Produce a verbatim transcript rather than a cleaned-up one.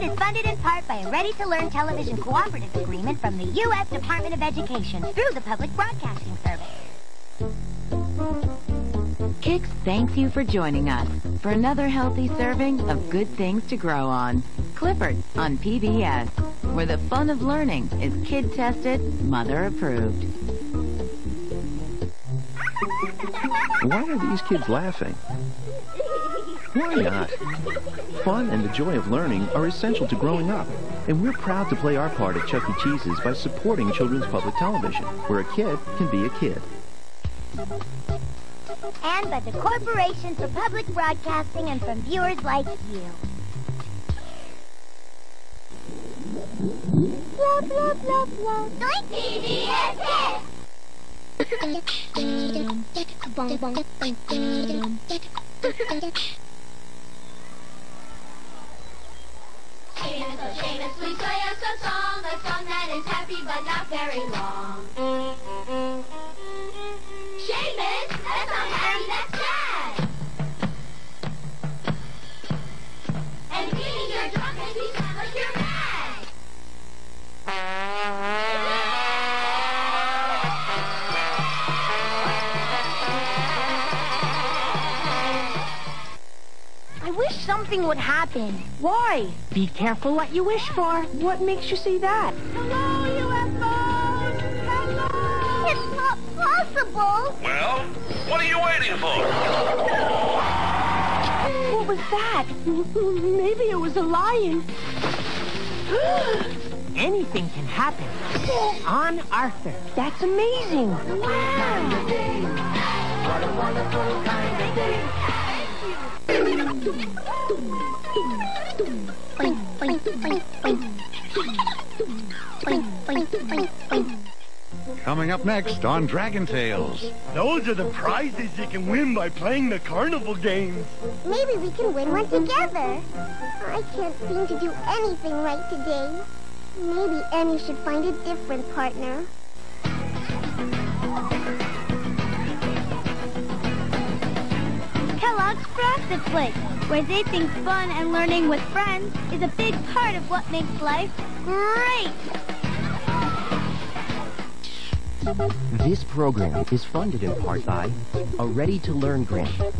Arthur is funded in part by a ready-to-learn television cooperative agreement from the U S Department of Education through the Public Broadcasting Service. Kix thanks you for joining us for another healthy serving of good things to grow on. Clifford on P B S, where the fun of learning is kid-tested, mother-approved. Why are these kids laughing? Why not? Fun and the joy of learning are essential to growing up, and we're proud to play our part at Chuck E. Cheese's by supporting children's public television, where a kid can be a kid. And by the Corporation for Public Broadcasting and from viewers like you. Blah, blah, blah, blah. P B S Kids! Seamus, oh Seamus, please play us a song, a song that is happy but not very long. Seamus, that's not happy, that's sad. And Beanie, you're drunk and you sound like you're mad. I wish something would happen. Why? Be careful what you wish for. What makes you say that? Hello, U F O! Hello! It's not possible! Well, what are you waiting for? What was that? Maybe it was a lion. Anything can happen. On Arthur. That's amazing. Wow! Coming up next on Dragon Tales. Those are the prizes you can win by playing the carnival games. Maybe we can win one together. I can't seem to do anything right today. Maybe Annie should find a different partner. Kellogg's Frosted Flakes, where they think fun and learning with friends is a big part of what makes life great. This program is funded in part by a Ready to Learn grant.